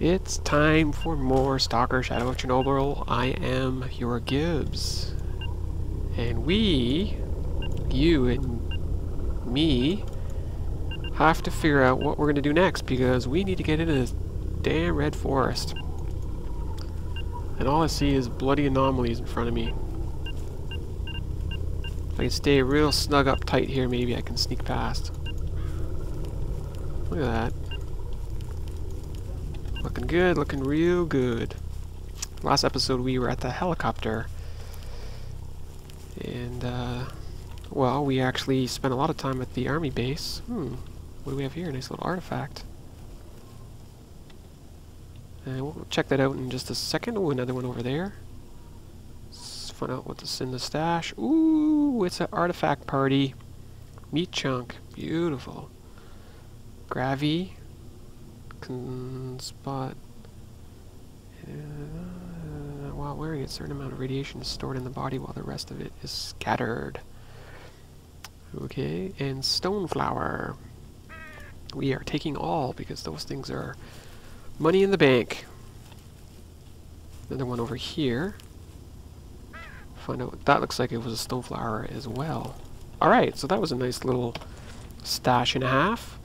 It's time for more Stalker Shadow of Chernobyl. I am YourGibs. And we, you and me, have to figure out what we're going to do next, because we need to get into this damn Red Forest. And all I see is bloody anomalies in front of me. If I can stay real snug up tight here, maybe I can sneak past. Look at that. Looking good, looking real good. Last episode we were at the helicopter. And, well, we actually spent a lot of time at the army base. What do we have here? Nice little artifact. And we'll check that out in just a second. Oh, another one over there. Let's find out what's in the stash. Ooh, it's an artifact party. Meat chunk. Beautiful. Gravy. Can spot. While wearing it, a certain amount of radiation is stored in the body while the rest of it is scattered. Okay, and stoneflower. We are taking all because those things are money in the bank. Another one over here. Find out what that looks like. It was a stoneflower as well. Alright, so that was a nice little stash and a half.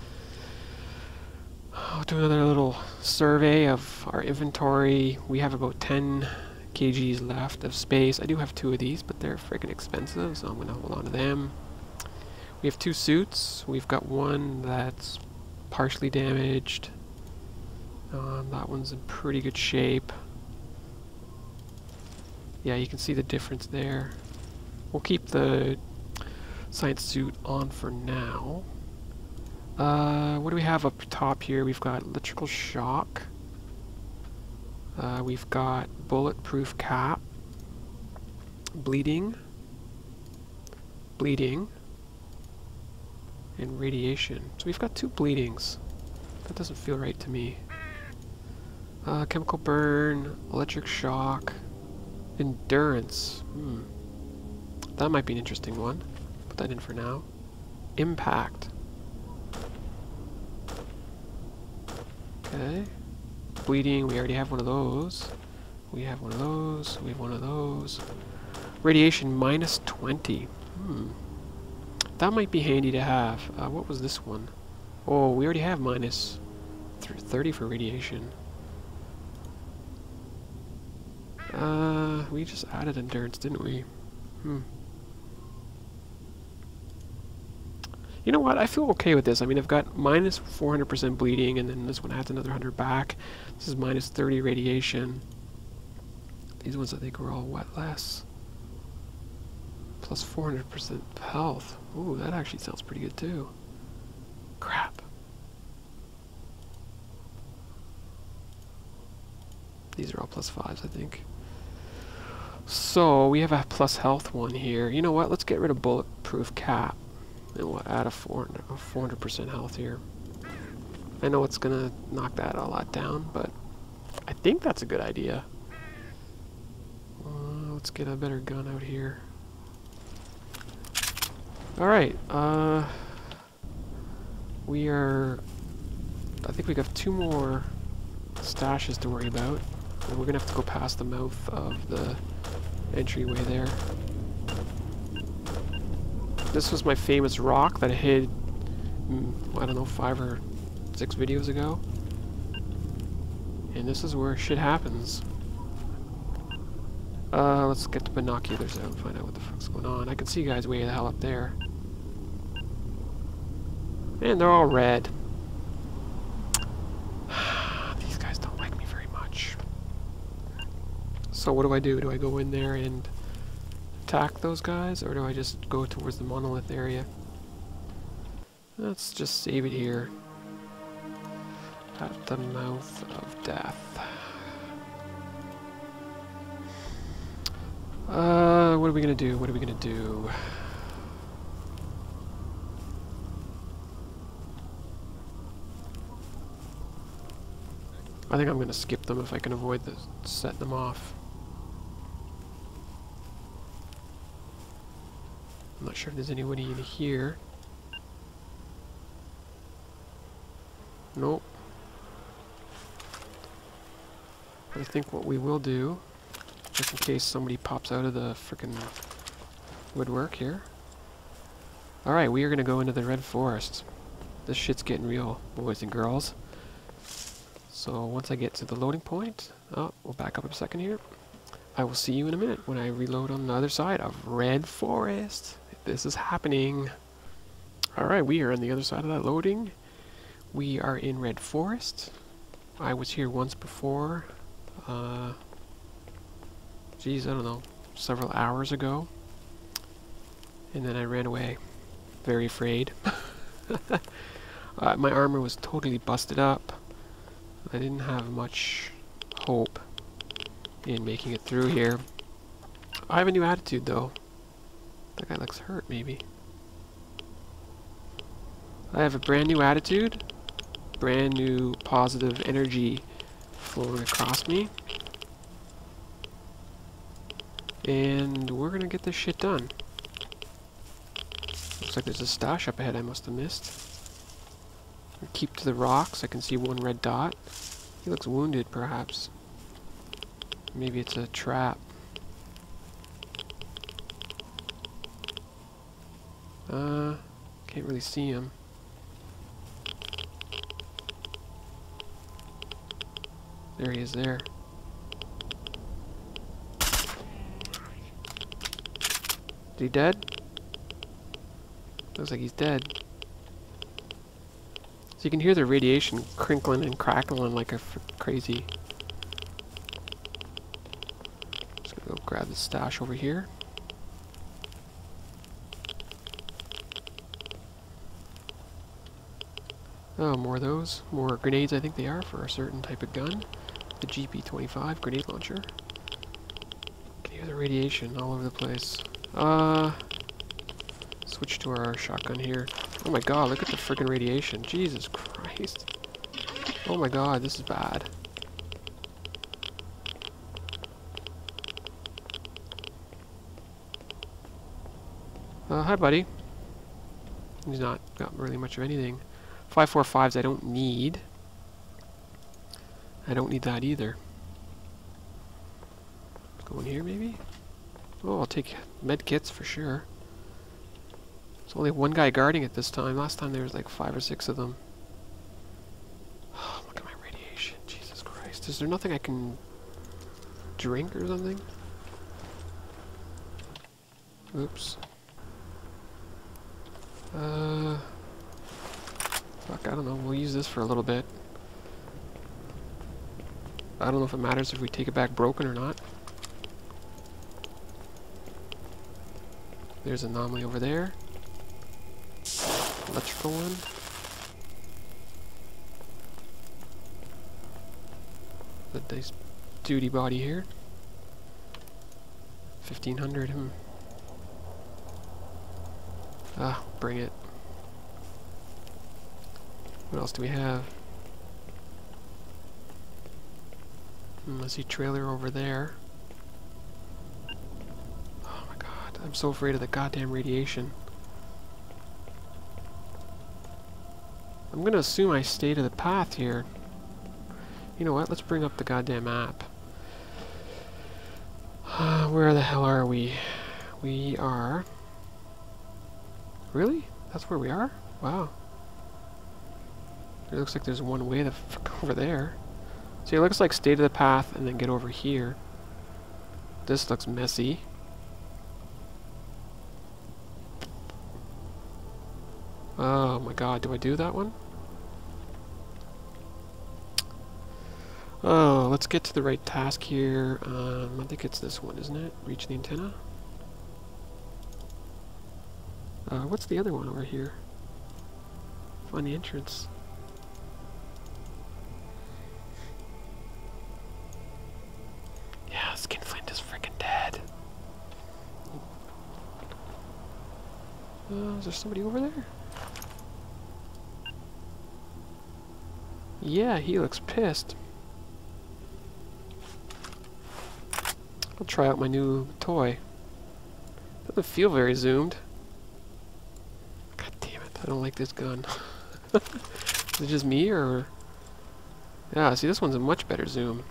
I'll do another little survey of our inventory. We have about 10 kgs left of space. I do have 2 of these, but they're freaking expensive, so I'm going to hold on to them. We have 2 suits. We've got one that's partially damaged. That one's in pretty good shape. Yeah, you can see the difference there. We'll keep the science suit on for now. What do we have up top here? We've got electrical shock. We've got bulletproof cap. Bleeding. Bleeding. And radiation. So we've got 2 bleedings. That doesn't feel right to me. Chemical burn. Electric shock. Endurance. That might be an interesting one. Put that in for now. Impact. Okay. Bleeding, we already have one of those. We have one of those. We have one of those. Radiation, minus 20. That might be handy to have. What was this one? Oh, we already have minus 30 for radiation. We just added endurance, didn't we? You know what, I feel okay with this. I mean, I've got minus 400% bleeding, and then this one adds another 100 back. This is minus 30 radiation. These ones I think were all what less. Plus 400% health. Ooh, that actually sounds pretty good too. Crap. These are all plus 5s, I think. So, we have a plus health one here. You know what, let's get rid of bulletproof cap. And we'll add a 400% health here. I know it's gonna knock that a lot down, but I think that's a good idea. Let's get a better gun out here. Alright, we are... I think we got 2 more stashes to worry about. And we're gonna have to go past the mouth of the entryway there. This was my famous rock that I hid, I don't know, 5 or 6 videos ago. And this is where shit happens. Let's get the binoculars out and find out what the fuck's going on. I can see guys way the hell up there. And they're all red. These guys don't like me very much. So what do I do? Do I go in there and attack those guys, or do I just go towards the monolith area? Let's just save it here. At the mouth of death. What are we gonna do? What are we gonna do? I think I'm gonna skip them if I can avoid the set them off. I'm not sure if there's anybody in here. Nope. I think what we will do, just in case somebody pops out of the frickin' woodwork here. Alright, we are going to go into the Red Forest. This shit's getting real, boys and girls. So once I get to the loading point, oh, we'll back up a second here. I will see you in a minute when I reload on the other side of Red Forest. This is happening. Alright, we are on the other side of that loading. We are in Red Forest. I was here once before. Geez, I don't know, several hours ago. And then I ran away. Very afraid. My armor was totally busted up. I didn't have much hope in making it through here. I have a new attitude though. That guy looks hurt maybe. I have a brand new attitude. Brand new positive energy flowing across me. And we're gonna get this shit done. Looks like there's a stash up ahead I must have missed. Keep to the rocks. I can see one red dot. He looks wounded, perhaps. Maybe it's a trap. Can't really see him. There he is there. Is he dead? Looks like he's dead. So you can hear the radiation crinkling and crackling like a crazy. Just gonna go grab the stash over here. Oh, more of those. More grenades, I think they are, for a certain type of gun. The GP25 Grenade Launcher. You can hear the radiation all over the place. Switch to our shotgun here. Oh my god, look at the frickin' radiation. Jesus Christ. Oh my god, this is bad. Hi buddy. He's not got really much of anything. 5.45s I don't need. I don't need that either. Let's go in here maybe? Oh, I'll take med kits for sure. There's only one guy guarding it this time. Last time there was like 5 or 6 of them. Oh, look at my radiation. Jesus Christ. Is there nothing I can drink or something? Oops. Fuck, I don't know. We'll use this for a little bit. I don't know if it matters if we take it back broken or not. There's an anomaly over there. Electrical one. The nice duty body here. 1500 him. Ah, bring it. What else do we have? I see trailer over there. Oh my god, I'm so afraid of the goddamn radiation. I'm gonna assume I stay to the path here. You know what, let's bring up the goddamn map. Where the hell are we? We are... Really? That's where we are? Wow. It looks like there's one way the fuck over there. See, it looks like stay to the path and then get over here. This looks messy. Oh my god, do I do that one? Oh, let's get to the right task here. I think it's this one, isn't it? Reach the antenna. What's the other one over here? Find the entrance. Yeah, Skinflint is freaking dead. Is there somebody over there? Yeah, he looks pissed. I'll try out my new toy. Doesn't feel very zoomed. God damn it, I don't like this gun. Is it just me or... Yeah, see, this one's a much better zoom.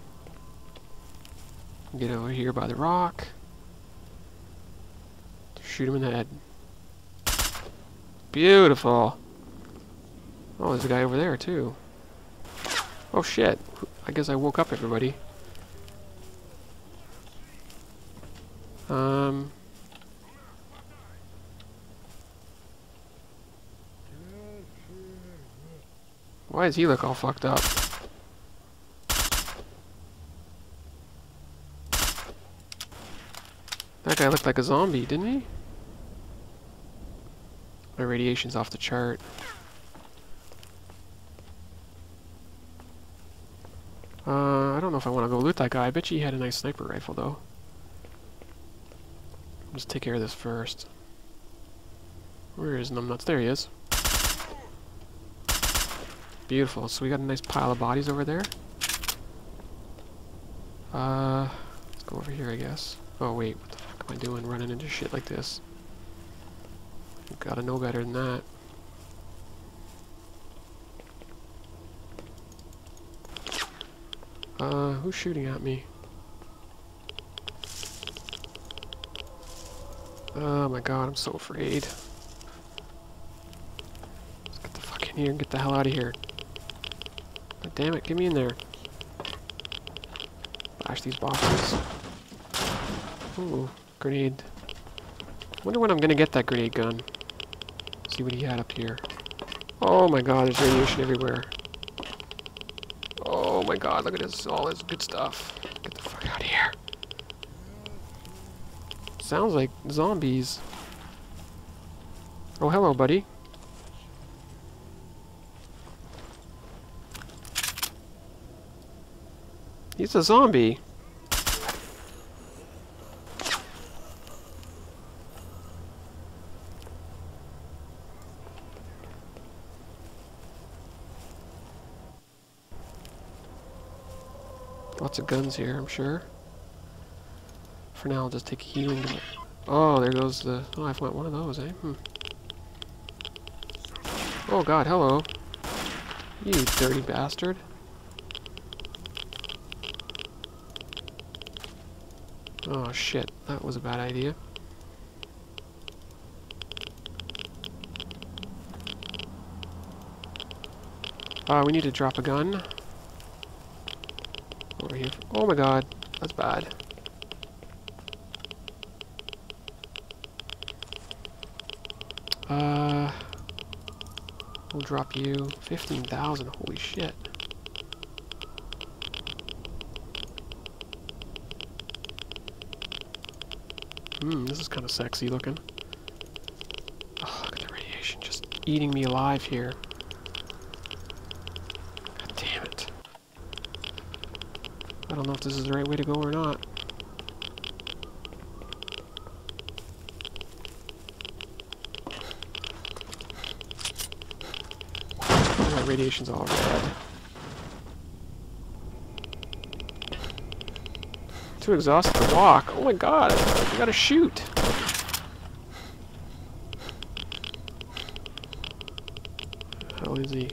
Get over here by the rock. Shoot him in the head. Beautiful. Oh, there's a guy over there, too. Oh, shit. I guess I woke up everybody. Why does he look all fucked up? That guy looked like a zombie, didn't he? My radiation's off the chart. I don't know if I want to go loot that guy. I bet you he had a nice sniper rifle, though. Let's take care of this first. Where is Numbnuts? There he is. Beautiful. So we got a nice pile of bodies over there. Let's go over here, I guess. Oh, wait. What the fuck am I doing running into shit like this? You've got to know better than that. Who's shooting at me? Oh my god, I'm so afraid. Let's get the fuck in here and get the hell out of here. God damn it, get me in there. Flash these boxes. Ooh, grenade. I wonder when I'm gonna get that grenade gun. Let's see what he had up here. Oh my god, there's radiation everywhere. Oh my god, look at this, all this good stuff. Get the fuck out of here. Sounds like zombies. Oh, hello, buddy. He's a zombie. Lots of guns here, I'm sure. For now, I'll just take a healing. Oh, there goes the... Oh, I want one of those, eh? Oh, God, hello. You dirty bastard. Oh, shit. That was a bad idea. We need to drop a gun. Over here. Oh my god, that's bad. We'll drop you 15,000. Holy shit. This is kind of sexy looking. Oh, look at the radiation just eating me alive here. I don't know if this is the right way to go or not. Oh, that radiation's all red. Too exhausted to walk. Oh my god, you gotta shoot! How is he?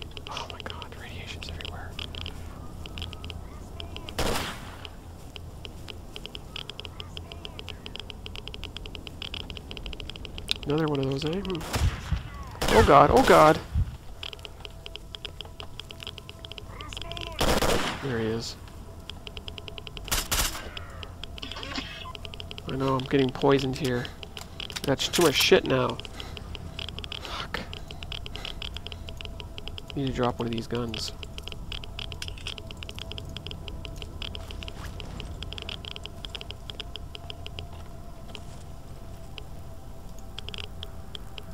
Another one of those, eh? Oh god, oh god! There he is. I know, I'm getting poisoned here. That's too much shit now. Fuck. Need to drop one of these guns.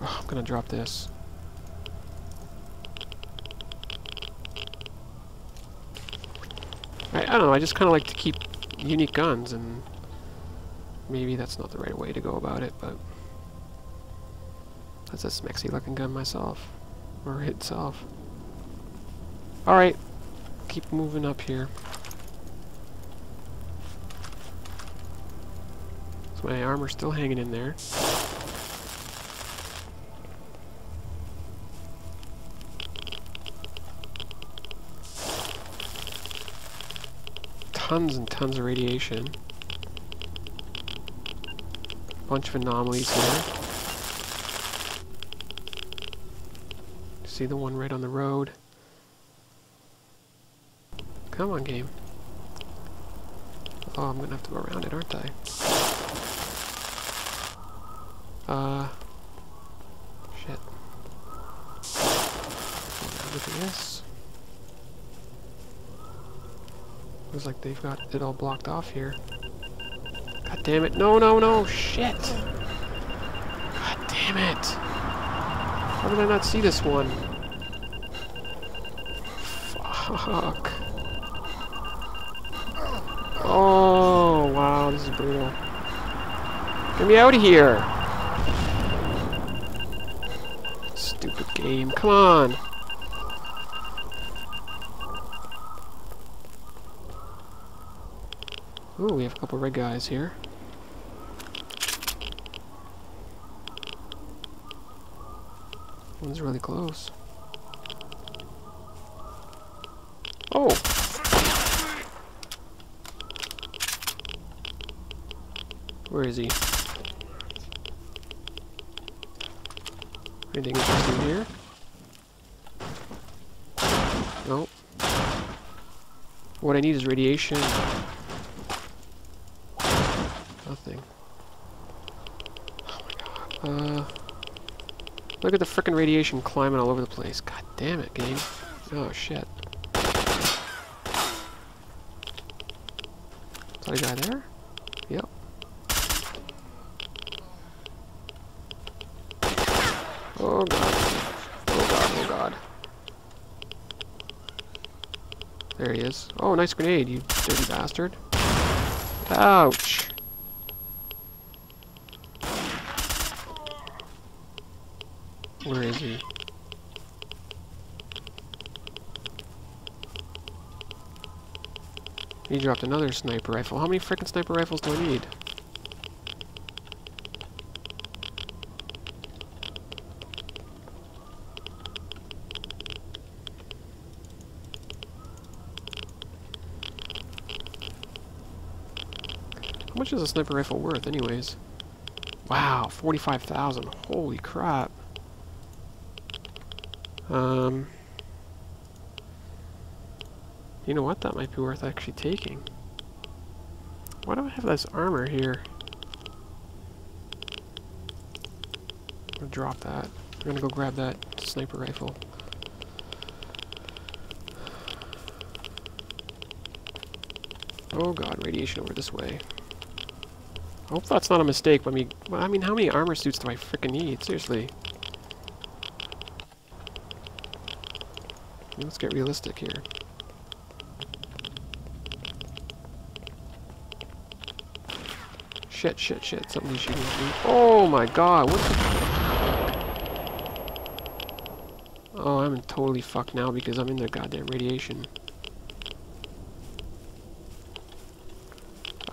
I'm gonna drop this. I don't know, I just kind of like to keep unique guns, and maybe that's not the right way to go about it, but that's a smexy looking gun myself, or itself. Alright, keep moving up here. Is my armor still hanging in there? Tons and tons of radiation. bunch of anomalies here. See the one right on the road. Come on, game. Oh, I'm gonna have to go around it, aren't I? Shit. Everything else. Looks like they've got it all blocked off here. God damn it. No, no, no. Shit. God damn it. How did I not see this one? Fuck. Oh, wow. This is brutal. Get me out of here. Stupid game. Come on. Ooh, we have a couple red guys here. One's really close. Oh! Where is he? Anything interesting here? Nope. What I need is radiation. Nothing. Oh my god. Look at the frickin' radiation climbing all over the place. God damn it, game. Oh shit. Is that a guy there? Yep. Oh god. Oh god, oh god. There he is. Oh, nice grenade, you dirty bastard. Ouch. Where is he? He dropped another sniper rifle. How many frickin' sniper rifles do I need? How much is a sniper rifle worth, anyways? Wow, 45,000. Holy crap. You know what? That might be worth actually taking. Why do I have this armor here? I'm gonna drop that. We're gonna go grab that sniper rifle. Oh god, radiation over this way. I hope that's not a mistake. I mean, how many armor suits do I frickin' need? Seriously. Let's get realistic here. Shit, shit, shit. Something's shooting at me. Oh my god, what the... Oh, I'm totally fucked now because I'm in the goddamn radiation.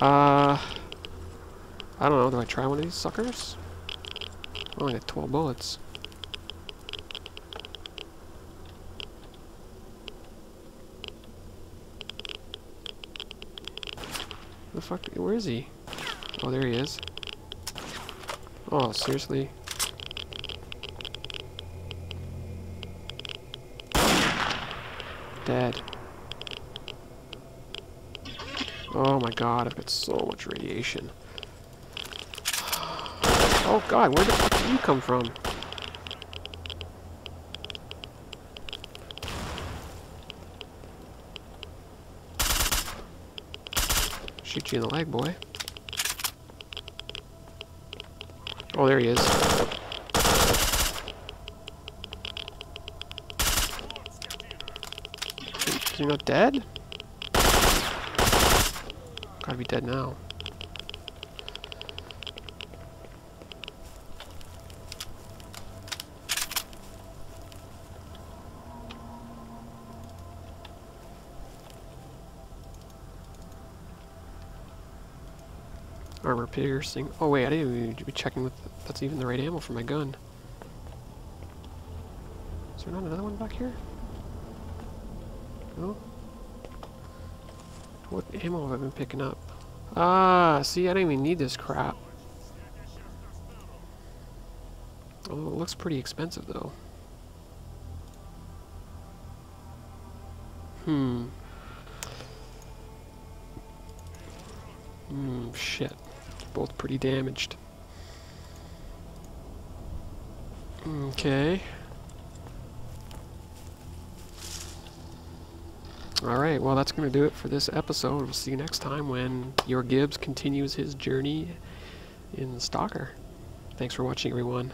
I don't know, do I try one of these suckers? Oh, I got 12 bullets. The fuck? Where is he? Oh, there he is. Oh, seriously? Dead. Oh my god, I've got so much radiation. Oh god, where the fuck did you come from? Shoot you in the leg, boy. Oh, there he is. You're not dead? Gotta be dead now. Armor piercing. Oh wait, I didn't even need to be checking with that's even the right ammo for my gun. Is there not another one back here? No? What ammo have I been picking up? Ah, see, I don't even need this crap. Oh, it looks pretty expensive though. Shit. Both pretty damaged. Okay. Alright, well that's going to do it for this episode. We'll see you next time when YourGibs continues his journey in Stalker. Thanks for watching, everyone.